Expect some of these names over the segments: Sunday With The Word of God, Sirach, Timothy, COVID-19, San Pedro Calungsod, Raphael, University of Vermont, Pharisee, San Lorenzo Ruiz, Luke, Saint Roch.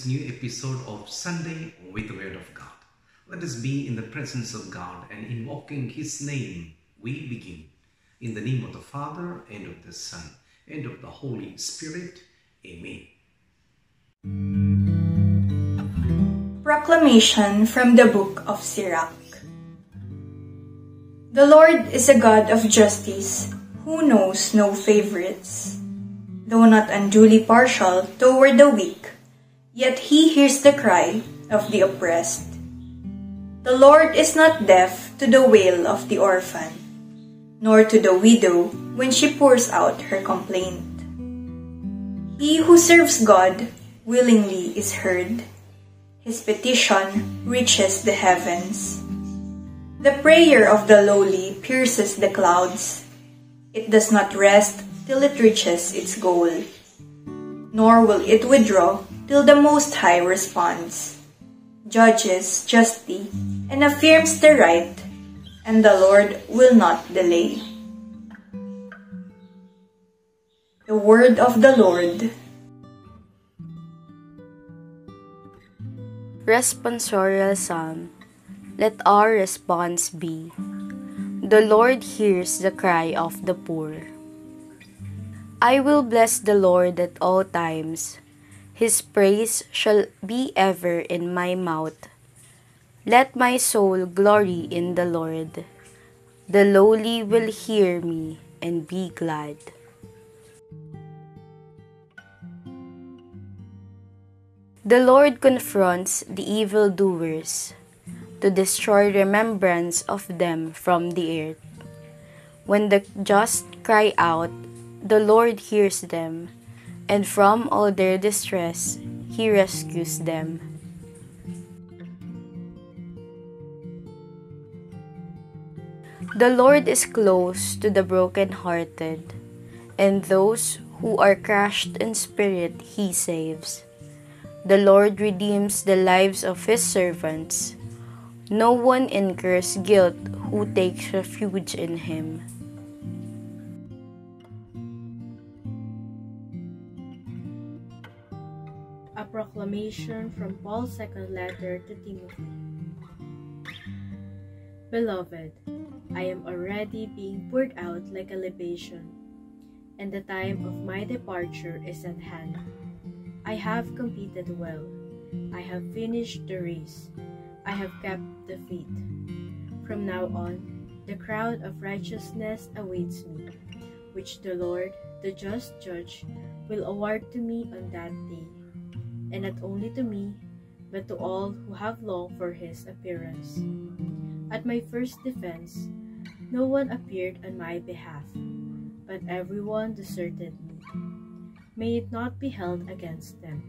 this new episode of Sunday with the Word of God. Let us be in the presence of God and invoking His name, we begin. In the name of the Father, and of the Son, and of the Holy Spirit. Amen. Proclamation from the Book of Sirach. The Lord is a God of justice, who knows no favorites. Though not unduly partial toward the weak, yet He hears the cry of the oppressed. The Lord is not deaf to the wail of the orphan, nor to the widow when she pours out her complaint. He who serves God willingly is heard. His petition reaches the heavens. The prayer of the lowly pierces the clouds. It does not rest till it reaches its goal, nor will it withdraw till the Most High responds, judges justly, and affirms the right, and the Lord will not delay. The Word of the Lord. Responsorial Psalm. Let our response be, the Lord hears the cry of the poor. I will bless the Lord at all times. His praise shall be ever in my mouth. Let my soul glory in the Lord. The lowly will hear me and be glad. The Lord confronts the evildoers to destroy remembrance of them from the earth. When the just cry out, the Lord hears them, and from all their distress, He rescues them. The Lord is close to the brokenhearted, and those who are crushed in spirit He saves. The Lord redeems the lives of His servants. No one incurs guilt who takes refuge in Him. A proclamation from Paul's second letter to Timothy. Beloved, I am already being poured out like a libation, and the time of my departure is at hand. I have competed well. I have finished the race. I have kept the faith. From now on, the crown of righteousness awaits me, which the Lord, the just judge, will award to me on that day. And not only to me, but to all who have longed for His appearance. At my first defense, no one appeared on my behalf, but everyone deserted me. May it not be held against them,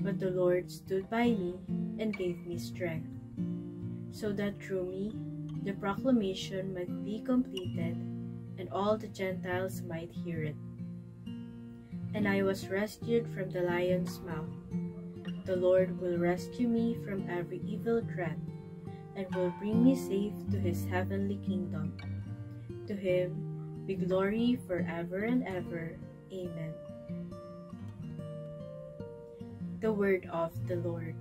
but the Lord stood by me and gave me strength, so that through me the proclamation might be completed and all the Gentiles might hear it. And I was rescued from the lion's mouth. The Lord will rescue me from every evil threat, and will bring me safe to His heavenly kingdom. To Him be glory forever and ever. Amen. The Word of the Lord.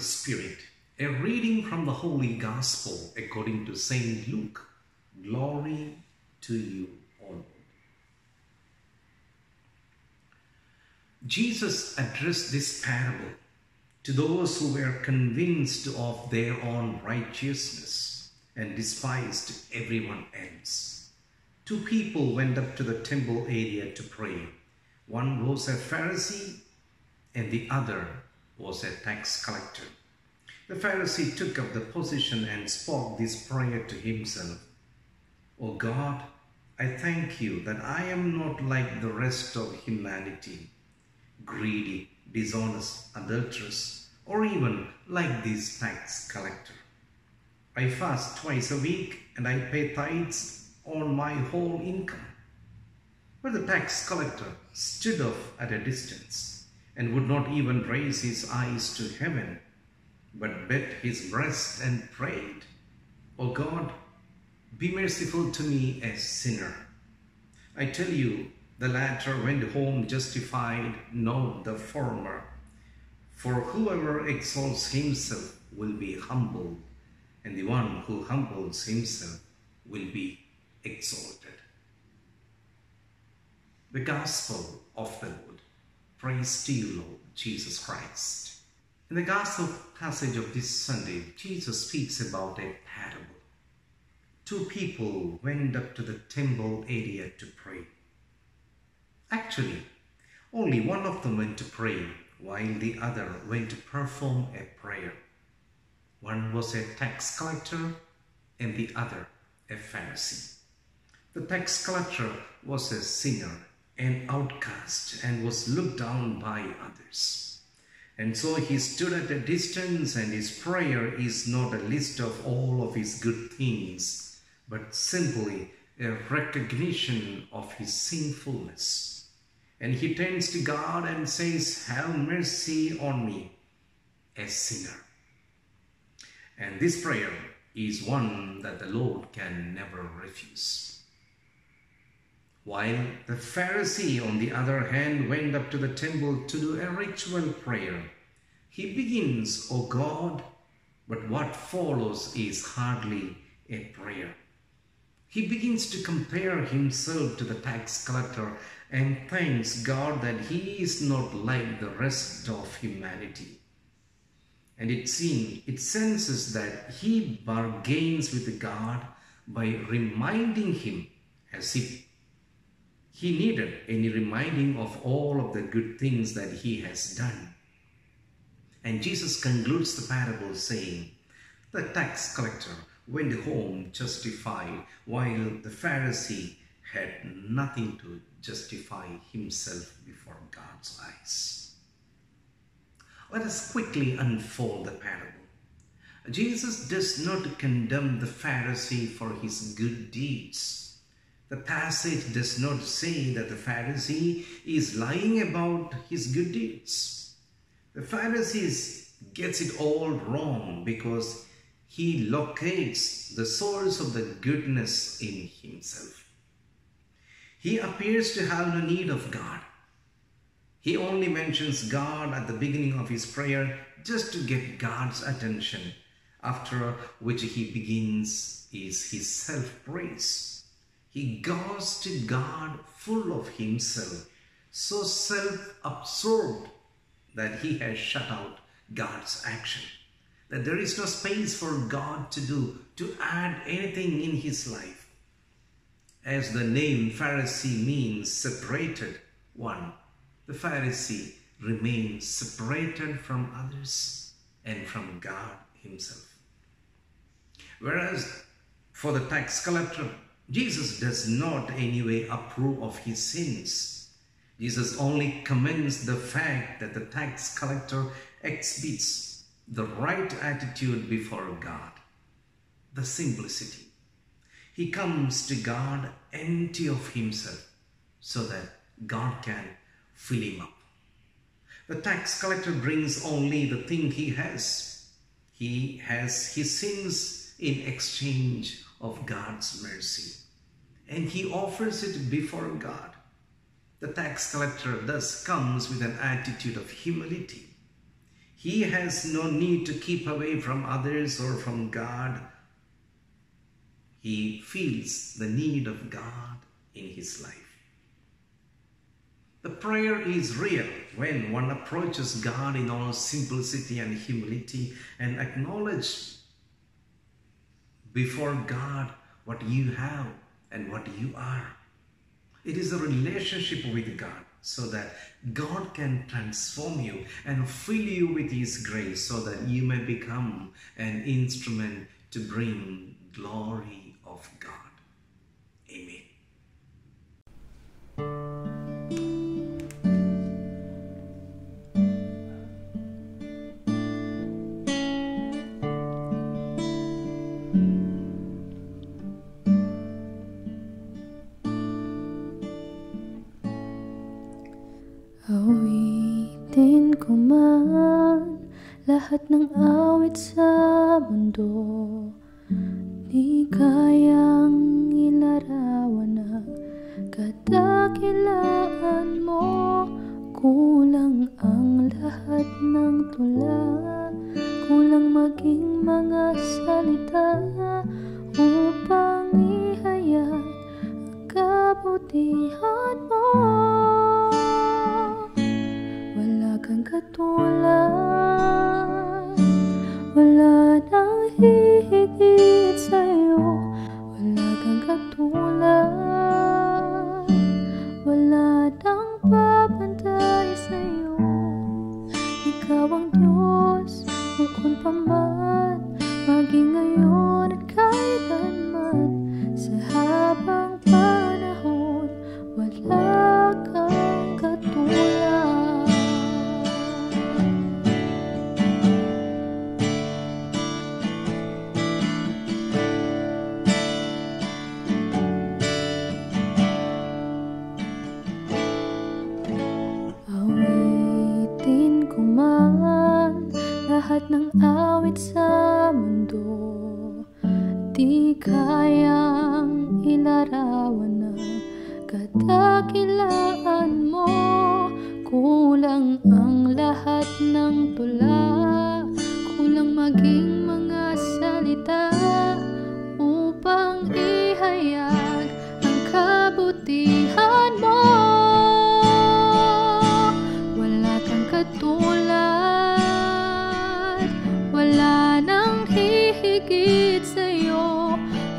Spirit. A reading from the Holy Gospel according to St. Luke. Glory to you, O Lord. Jesus addressed this parable to those who were convinced of their own righteousness and despised everyone else. Two people went up to the temple area to pray. One was a Pharisee and the other was a tax collector. The Pharisee took up the position and spoke this prayer to himself. O God, I thank you that I am not like the rest of humanity, greedy, dishonest, adulterous, or even like this tax collector. I fast twice a week and I pay tithes on my whole income. But the tax collector stood off at a distance and would not even raise his eyes to heaven, but bent his breast and prayed, "O God, be merciful to me, a sinner." I tell you, the latter went home justified, not the former. For whoever exalts himself will be humbled, and the one who humbles himself will be exalted. The Gospel of the Lord. Praise to you, Lord Jesus Christ. In the Gospel passage of this Sunday, Jesus speaks about a parable. Two people went up to the temple area to pray. Actually, only one of them went to pray, while the other went to perform a prayer. One was a tax collector and the other a Pharisee. The tax collector was a sinner, an outcast, and was looked down by others. And so he stood at a distance, and his prayer is not a list of all of his good things, but simply a recognition of his sinfulness. And he turns to God and says, "Have mercy on me, a sinner." And this prayer is one that the Lord can never refuse. While the Pharisee, on the other hand, went up to the temple to do a ritual prayer, he begins, "O God," but what follows is hardly a prayer. He begins to compare himself to the tax collector and thanks God that he is not like the rest of humanity. And it senses that he bargains with God by reminding him, as if he needed any reminding, of all of the good things that he has done. And Jesus concludes the parable saying, "The tax collector went home justified, while the Pharisee had nothing to justify himself before God's eyes." Let us quickly unfold the parable. Jesus does not condemn the Pharisee for his good deeds. The passage does not say that the Pharisee is lying about his good deeds. The Pharisee gets it all wrong because he locates the source of the goodness in himself. He appears to have no need of God. He only mentions God at the beginning of his prayer just to get God's attention, after which he begins is his self-praise. He goes to God full of himself, so self-absorbed that he has shut out God's action, that there is no space for God to add anything in his life. As the name Pharisee means separated one, the Pharisee remains separated from others and from God himself. Whereas for the tax collector, Jesus does not anyway approve of his sins. Jesus only commends the fact that the tax collector exhibits the right attitude before God, the simplicity. He comes to God empty of himself so that God can fill him up. The tax collector brings only the thing he has. He has his sins in exchange of God's mercy, and he offers it before God. The tax collector thus comes with an attitude of humility. He has no need to keep away from others or from God. He feels the need of God in his life. The prayer is real when one approaches God in all simplicity and humility and acknowledges before God what you have and what you are. It is a relationship with God, so that God can transform you and fill you with his grace, so that you may become an instrument to bring glory of God. Amen. Awitin ko man lahat ng awit sa mundo, di kayang ilarawan ang kadakilaan mo. Kulang ang lahat ng tula, kulang maging mga salita upang ihayag ang kabutihan mo. Ang katulad, wala nang hihigit sa'yo. Wala kang katulad, wala nang papantay sa'yo. Ikaw ang Diyos, noon pa man, maging ngayon at kailan man. Sa habang panahon, wala kang katulad. Lahat ng awit sa mundo, di kayang ilarawan ang kadakilaan mo. Kulang ang lahat ng tula, kulang maging mga salita upang ihayag ang kabutihan mo. Wala kang katulad, wala nang hihigit sa'yo.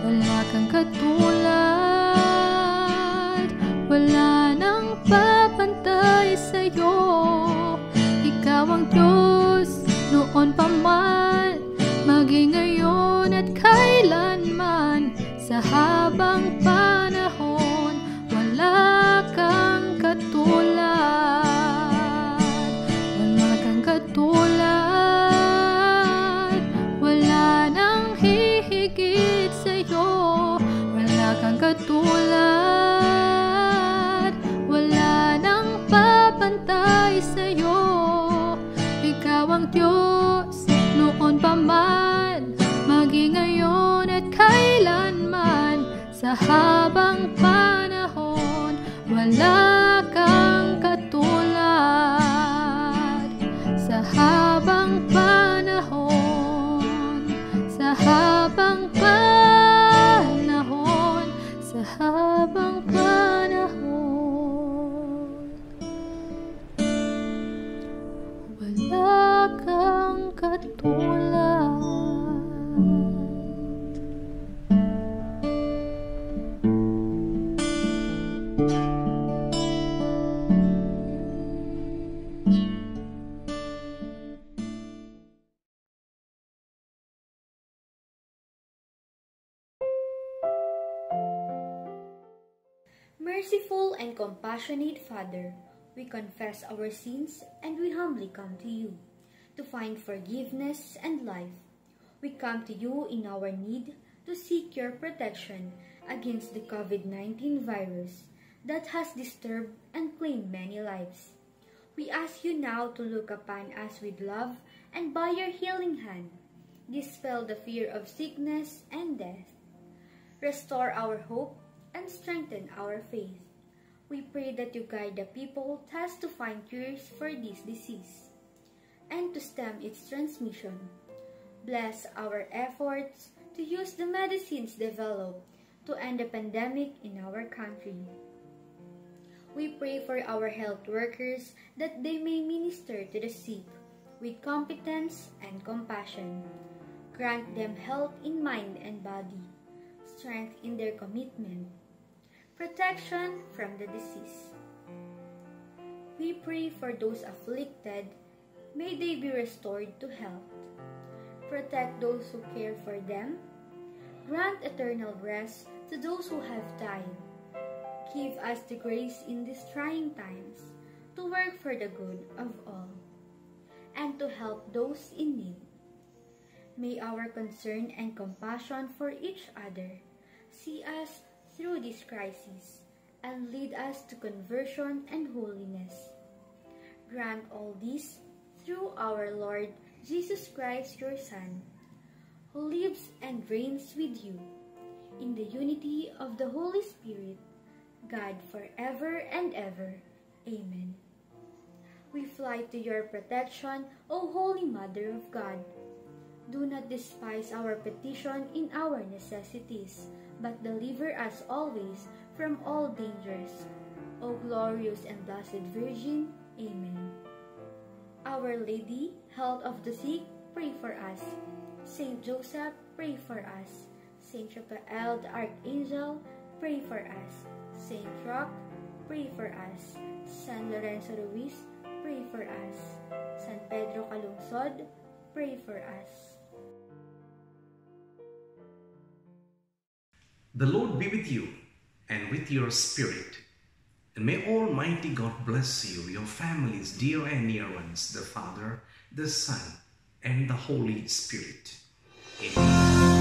Wala kang katulad, wala nang papantay sa'yo. Ikaw ang Diyos, noon pa man, maging ngayon at kailanman. Sa habang panahon, wala kang katulad. Wala kang katulad, katulad, wala nang papantay sa'yo. Ikaw ang Diyos, noon pa man, maging ngayon at kailanman. Sa habang panahon, wala kang katulad. Sa habang panahon, sa habang habang panahon, wala kang katulad. Merciful and compassionate Father, we confess our sins and we humbly come to you to find forgiveness and life. We come to you in our need to seek your protection against the COVID-19 virus that has disturbed and claimed many lives. We ask you now to look upon us with love and by your healing hand, dispel the fear of sickness and death. Restore our hope and strengthen our faith. We pray that you guide the people tasked to find cures for this disease and to stem its transmission. Bless our efforts to use the medicines developed to end the pandemic in our country. We pray for our health workers that they may minister to the sick with competence and compassion. Grant them health in mind and body, strength in their commitment, protection from the disease. We pray for those afflicted, may they be restored to health. Protect those who care for them. Grant eternal rest to those who have died. Give us the grace in these trying times to work for the good of all and to help those in need. May our concern and compassion for each other see us through this crisis and lead us to conversion and holiness. grant all this through our Lord Jesus Christ, your Son, who lives and reigns with you in the unity of the Holy Spirit, God forever and ever. Amen. We fly to your protection, O Holy Mother of God. Do not despise our petition in our necessities, but deliver us always from all dangers. O glorious and blessed Virgin, Amen. Our Lady, Health of the Sick, pray for us. Saint Joseph, pray for us. Saint Raphael the Archangel, pray for us. Saint Roch, pray for us. San Lorenzo Ruiz, pray for us. San Pedro Calungsod, pray for us. The Lord be with you and with your spirit. And may Almighty God bless you, your families, dear and near ones, the Father, the Son, and the Holy Spirit. Amen.